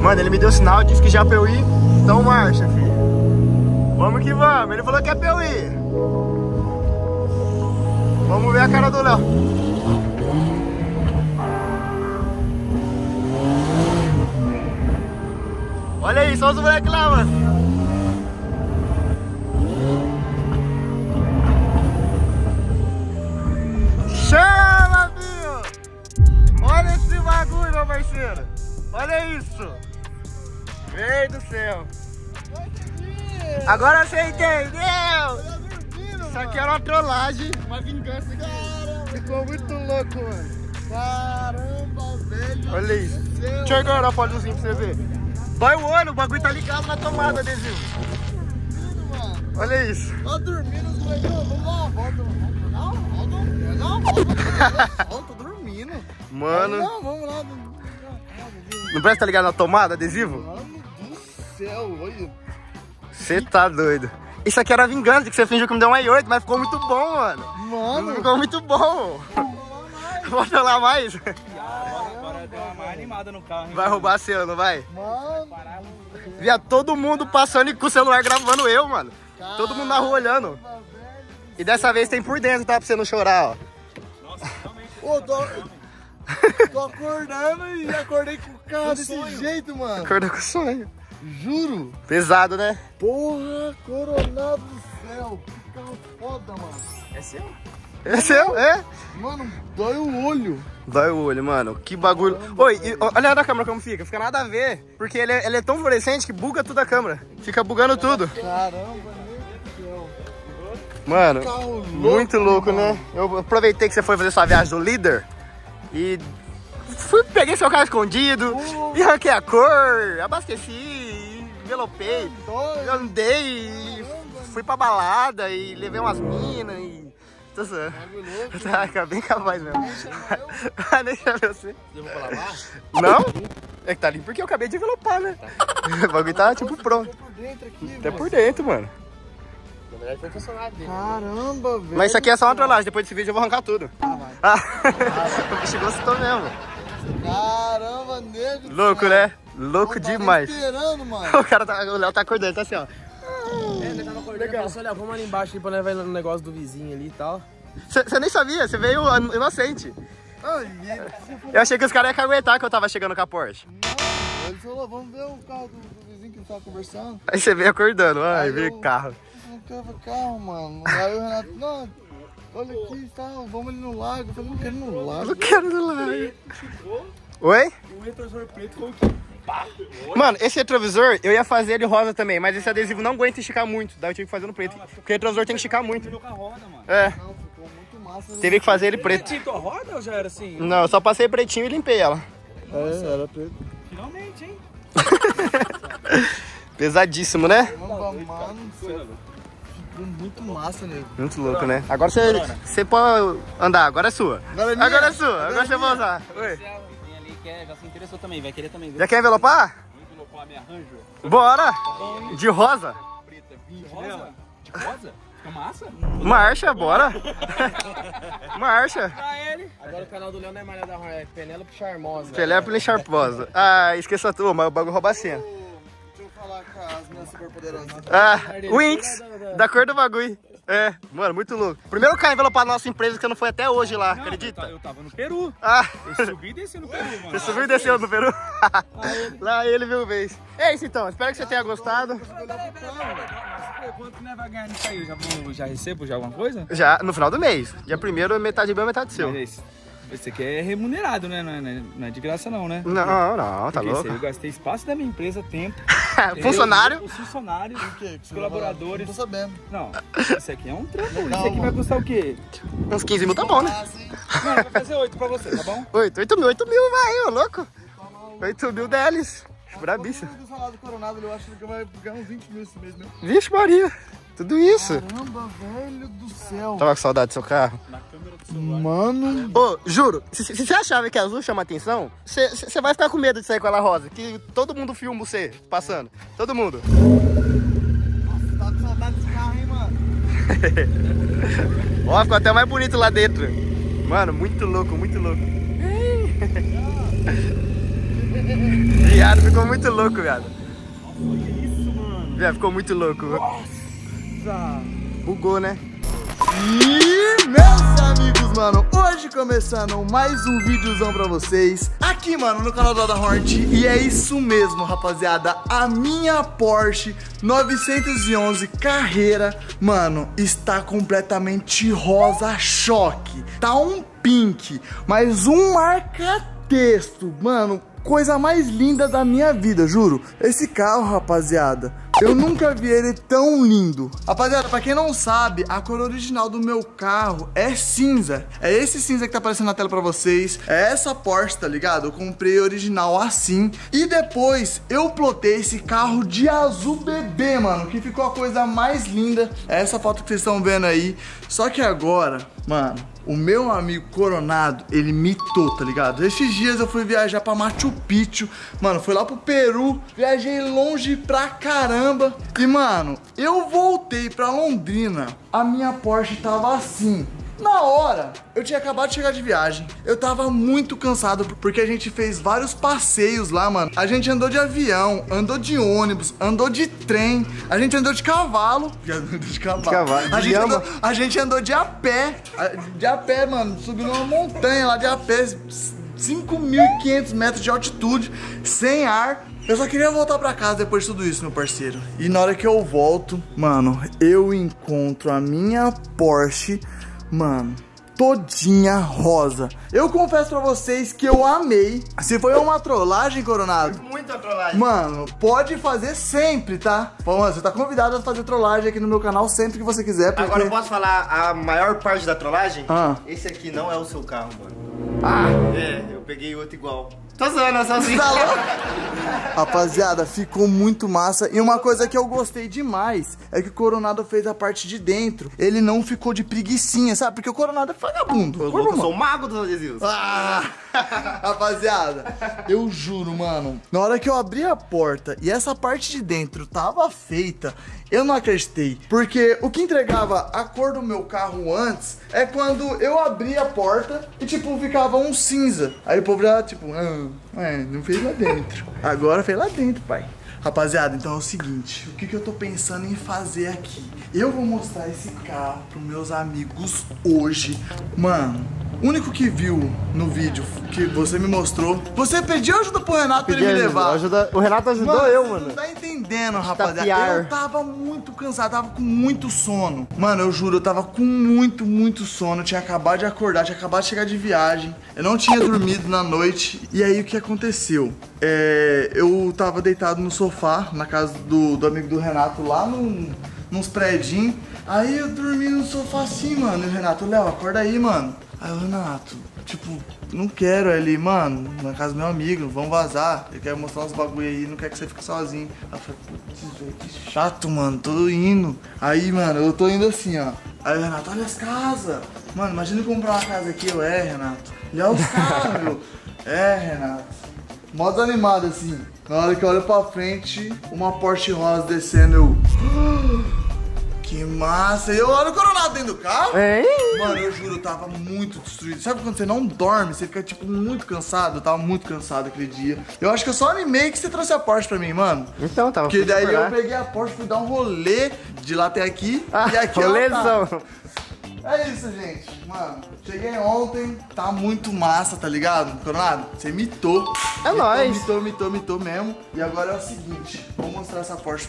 Mano, ele me deu sinal, disse que já é pra eu ir. Então marcha, filho. Vamos que vamos. Ele falou que é pra eu ir. Vamos ver a cara do Léo. Olha aí, só os moleques lá, mano. Chama, filho. Olha esse bagulho, meu parceiro. Olha isso. Meu do céu! Agora você entendeu! Isso aqui era uma trollagem, uma vingança aqui. Ficou muito louco, mano. Caramba, velho! Olha isso! Deixa eu ignorar a folhazinha pra você ver. Dói o olho, o bagulho tá ligado na tomada, adesivo. Olha isso! Tô dormindo, os moleques. Vamos dar uma volta. Não, tô dormindo. Mano. Não, vamos lá. Não parece que tá ligado na tomada, adesivo? Você tá doido. Isso aqui era vingança de que você fingiu que me deu um i8, mas ficou muito bom, mano. Mano, ficou muito bom. Vou falar mais. Agora deu uma mais animada no carro. Vai roubar seu, não vai? Mano. Via todo mundo passando e com o celular gravando eu, mano. Todo mundo na rua olhando. E dessa vez tem por dentro, tá? Pra você não chorar, ó. Nossa, realmente. Tô acordando e acordei com o carro desse jeito, mano. Acordei com o sonho. Juro. Pesado, né? Porra, Coronado do céu. Que carro foda, mano. É seu? É seu, é? Mano, dói o olho. Dói o olho, mano. Que bagulho. Caramba, oi, e, olha a câmera como fica. Fica nada a ver. Porque ele é tão fluorescente que buga tudo a câmera. Fica bugando tudo. Caramba, meu Deus. Mano, louco, muito louco, mano. Né? Eu aproveitei que você foi fazer sua viagem do líder. E fui, peguei seu carro escondido, e arranquei a cor, abasteci, envelopei, andei, fui pra balada e levei umas minas e... Tô zoando. Tá bem capaz mesmo. Deixa eu ver você. Levou pra lavar? Não? É que tá limpo porque eu acabei de envelopar, né? O bagulho tá tipo pronto. Até por dentro, mano. Na verdade foi funcionado dele. Caramba, velho. Mas isso aqui é só uma trollagem, depois desse vídeo eu vou arrancar tudo. Ah, vai. O bicho gostou mesmo. Caramba, nego. Louco, cara. Né? Louco demais. Esperando, mano. O cara tá, o Léo tá acordando, tá assim, ó. Ele tava acordando, pensou, Léo, vamos ali embaixo ali pra levar ele no negócio do vizinho ali e tal. Você nem sabia, você veio inocente. Eu achei que os caras iam caguetar que eu tava chegando com a Porsche. Não, ele falou, vamos ver o carro do vizinho que ele tava conversando. Aí você veio acordando, ai, veio o carro. Calma, mano. Aí o Renato, não, olha aqui, tá, vamos ali no lago. Eu falei, não quero ir no lago. Não quero ir no lago. Oi? O retrovisor preto ficou aqui. Mano, esse retrovisor eu ia fazer ele rosa também, mas esse adesivo não aguenta esticar muito. Daí eu tive que fazer no preto. Porque o retrovisor tem que esticar muito. É. Teve que fazer ele preto. Tintou a roda ou já era assim? Não, eu só passei pretinho e limpei ela. É, era preto. Finalmente, hein? Pesadíssimo, né? Muito massa, nego. Muito louco, né? Agora você pode andar, agora é sua. Agora é sua, agora você vai usar. Oi. Já se interessou também, vai querer também. Já quer envelopar? Vou envelopar, me arranjo. Bora! De rosa? Preta, de rosa? De rosa? Fica massa? Marcha, bora! Marcha! Agora o canal do Léo não é Maria da Hort, é Penélope Charmosa. Penélope Charmosa. Ah, esqueça tudo, mas o bagulho rouba a cena. Deixa eu falar com as minhas superpoderosas. Ah, Winx, da cor do bagulho. É, mano, muito louco. Primeiro carnaval pra nossa empresa que eu não fui até hoje lá, não, acredita? Eu tava no Peru. Ah. Eu subi e desci no Peru, mano. Você subiu e desceu no Peru? Lá ele viu vez. É isso então, espero que você tenha gostado. Quanto né, vai ganhar nisso aí? Já recebo já alguma coisa? Já, no final do mês. Dia primeiro é metade meu, metade seu. Esse aqui é remunerado, né? Não é de graça não, né? Não, não, tá louco. Eu gastei espaço da minha empresa, tempo. Funcionário? Os funcionários, os colaboradores. Não tô sabendo. Não, esse aqui é um trampo. Esse aqui vai custar o quê? Uns 15 mil tá bom, né? Mano, vai fazer 8 pra você, tá bom? 8 mil vai, ô louco. 8 mil deles. Brabíssimo. Do salário do Coronado, eu acho que vai ganhar uns 20 mil esse mês, né? Vixe Maria, tudo isso. Caramba, velho do céu. Tava com saudade do seu carro? Na câmera do celular. Mano. Ô, juro, se você achava que azul chama atenção, você vai ficar com medo de sair com ela rosa, que todo mundo filma você passando. Todo mundo. Nossa, tava com saudade desse carro, hein, mano? Ó, ficou até mais bonito lá dentro. Mano, muito louco, muito louco. Viado, ficou muito louco, viado. Nossa, que isso, mano. Viado, ficou muito louco. Nossa. Bugou, né? E meus amigos, mano, hoje começando mais um videozão pra vocês aqui, mano, no canal da Ada Hort. E é isso mesmo, rapaziada. A minha Porsche 911 Carrera, mano, está completamente rosa choque. Tá um pink, mas um marca-texto, mano. Coisa mais linda da minha vida, juro. Esse carro, rapaziada, eu nunca vi ele tão lindo. Rapaziada, pra quem não sabe, a cor original do meu carro é cinza. É esse cinza que tá aparecendo na tela pra vocês. É essa Porsche, tá ligado? Eu comprei original assim. E depois eu plotei esse carro de azul bebê, mano, que ficou a coisa mais linda. É essa foto que vocês estão vendo aí. Só que agora, mano, o meu amigo Coronado, ele mitou, tá ligado? Esses dias eu fui viajar pra Machu Picchu, mano, fui lá pro Peru, viajei longe pra caramba. E, mano, eu voltei pra Londrina, a minha Porsche tava assim. Na hora, eu tinha acabado de chegar de viagem, eu tava muito cansado porque a gente fez vários passeios lá, mano. A gente andou de avião, andou de ônibus, andou de trem, a gente andou de cavalo. A gente andou de a pé. De a pé, mano, subiu numa montanha lá de a pé, 5.500 metros de altitude, sem ar. Eu só queria voltar pra casa depois de tudo isso, meu parceiro. E na hora que eu volto, mano, eu encontro a minha Porsche, mano, todinha rosa. Eu confesso pra vocês que eu amei. Se foi uma trollagem, Coronado. Muita trollagem. Mano, pode fazer sempre, tá? Bom, você tá convidado a fazer trollagem aqui no meu canal sempre que você quiser. Porque... Agora eu posso falar a maior parte da trollagem? Esse aqui não é o seu carro, mano. É, eu peguei outro igual. Tô zoando, sozinho. Rapaziada, ficou muito massa. E uma coisa que eu gostei demais é que o Coronado fez a parte de dentro. Ele não ficou de preguicinha, sabe? Porque o Coronado é vagabundo. Eu sou o mago dos adesivos. Rapaziada, eu juro, mano, na hora que eu abri a porta e essa parte de dentro tava feita, eu não acreditei. Porque o que entregava a cor do meu carro antes é quando eu abria a porta e, tipo, ficava um cinza. Aí o povo já, tipo... não fez lá dentro. Agora fez lá dentro, pai. Rapaziada, então é o seguinte, o que eu tô pensando em fazer aqui? Eu vou mostrar esse carro pros meus amigos hoje. Mano, o único que viu no vídeo que você me mostrou, você pediu ajuda pro Renato pra ele me levar. O Renato ajudou, mano, eu, mano. Você não tá entendendo, rapaziada. Eu tava muito cansado, tava com muito sono. Mano, eu juro, eu tava com muito, muito sono. Eu tinha acabado de acordar, tinha acabado de chegar de viagem. Eu não tinha dormido na noite. E aí, o que aconteceu? Eu tava deitado no sofá, na casa do amigo do Renato, lá nos predinhos. Aí eu dormi no sofá assim, mano. E o Renato, Léo, acorda aí, mano. Aí o Renato, tipo, não quero. Ele, mano, na casa do meu amigo, vamos vazar. Ele quer mostrar uns bagulho aí, não quer que você fique sozinho. Aí eu falei, putz, velho, que chato, mano, tô indo. Aí, mano, eu tô indo assim, ó. Aí o Renato, olha as casas. Mano, imagina eu comprar uma casa aqui. Eu, Renato, olha os caras, meu. Renato. Mó desanimado, assim. Na hora que eu olho pra frente, uma Porsche rosa descendo, eu... Que massa! E eu olho o Coronado dentro do carro. É? Mano, eu juro, eu tava muito destruído. Sabe quando você não dorme? Você fica, tipo, muito cansado. Eu tava muito cansado aquele dia. Eu acho que eu só animei que você trouxe a Porsche pra mim, mano. Então, tava. Porque daí eu peguei a Porsche, fui dar um rolê de lá até aqui. Ah, e aqui rolezão. É isso, gente. Mano, cheguei ontem, tá muito massa, tá ligado? Coronado, você mitou. É nóis. Mitou mesmo. E agora é o seguinte, vou mostrar essa Porsche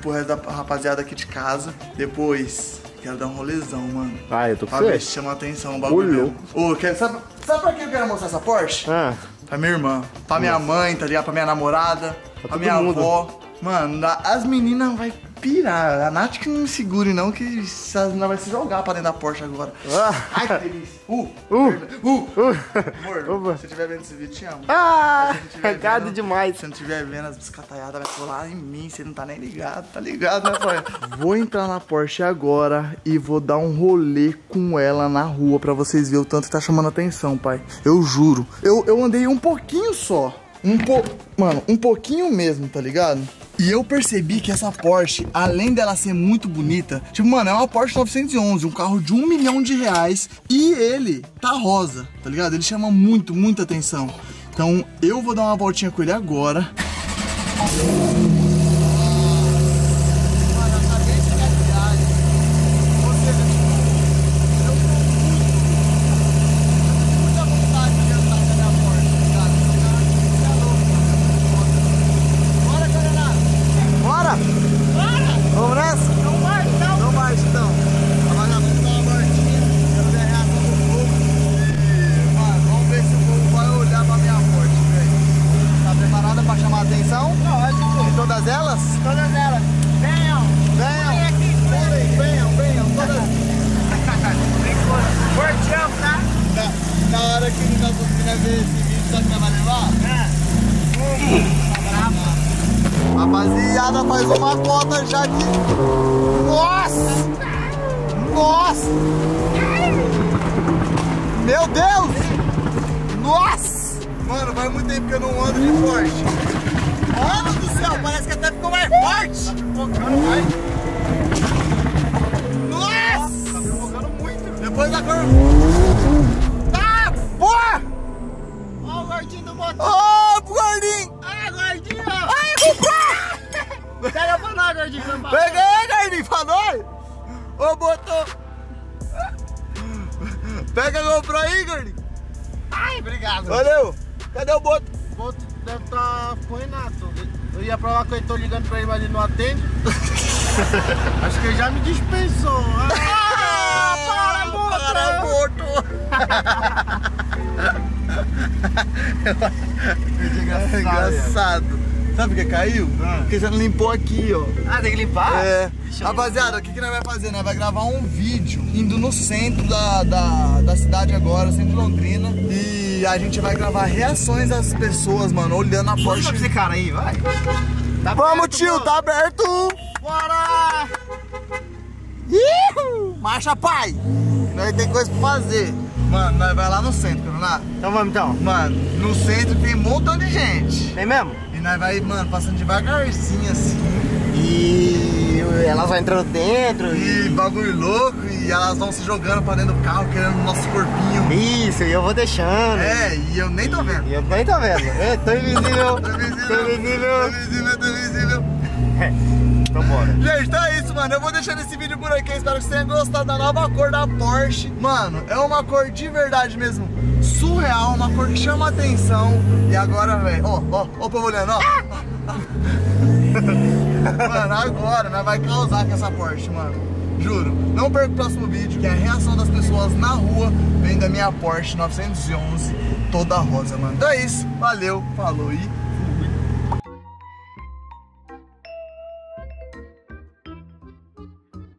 pro resto da rapaziada aqui de casa. Depois, quero dar um rolezão, mano. Ah, eu tô com você. Chama atenção o bagulho. Ô, sabe pra quem eu quero mostrar essa Porsche? Ah. Pra minha irmã, pra minha mãe, tá ligado? Pra minha namorada, pra minha avó. Mano, as meninas vai pirar. A Nath que não me segure não, que as meninas vai se jogar pra dentro da Porsche agora. Ai, que delícia. Amor, se você estiver vendo esse vídeo, te amo. Cagado demais. Se você não estiver vendo, as biscataiadas vai colar em mim. Você não tá nem ligado, tá ligado, né, pai? Vou entrar na Porsche agora e vou dar um rolê com ela na rua pra vocês verem o tanto que tá chamando atenção, pai. Eu juro. Eu andei um pouquinho só. Mano, um pouquinho mesmo, tá ligado? E eu percebi que essa Porsche, além dela ser muito bonita, tipo, mano, é uma Porsche 911, um carro de R$1 milhão, e ele tá rosa, tá ligado? Ele chama muito, muita atenção. Então, eu vou dar uma voltinha com ele agora. Rapaziada, faz uma cota já aqui. Nossa! Meu Deus! Nossa! Mano, faz muito tempo que eu não ando de Porsche. Mano do céu, parece que até ficou mais forte. Tá pipocando mais. Nossa! Tá pipocando muito. Depois da cor... Ah, porra! Ó o gordinho do motor. Ó, gordinho! Ah, gordinho! Pega pra nós, gordinho. Peguei, gordinho, pra nós. Ô, botou. Pega a GoPro aí, gordinho. Ai, obrigado. Valeu. Cadê o boto? O boto deve estar com o Renato. Eu ia pra lá que eu tô ligando pra ele, mas ele não atende. Acho que ele já me dispensou. Para, boto. É engraçado. Sabe o que caiu? Porque você não limpou aqui, ó. Ah, tem que limpar? É. Rapaziada, o que nós vamos fazer? Nós vamos gravar um vídeo indo no centro da cidade agora, centro de Londrina. E a gente vai gravar reações das pessoas, mano, olhando a Porsche. Esse cara aí, vai. Tá vamos, aberto, tio, mano. Tá aberto. Bora! Marcha, pai. Nós tem coisa pra fazer. Mano, nós vai lá no centro, não é? Então vamos, então. Mano, no centro tem um montão de gente. Tem mesmo? E nós vai, mano, passando devagarzinho assim. E elas vão entrando dentro. E bagulho louco. E elas vão se jogando pra dentro do carro, querendo o nosso corpinho. Isso, e eu vou deixando. É, e eu nem tô vendo. E eu nem tô vendo. É, tô invisível. Tô invisível. Então bora. Gente, então é isso, mano. Eu vou deixando esse vídeo por aqui. Espero que vocês tenham gostado da nova cor da Porsche. Mano, é uma cor de verdade mesmo. Surreal, uma cor que chama atenção. E agora, velho, ó o povo olhando, ó. Mano, agora, né, vai causar com essa Porsche, mano. Juro. Não perca o próximo vídeo, que é a reação das pessoas na rua vendo a minha Porsche 911 toda rosa, mano. Então é isso. Valeu, falou e...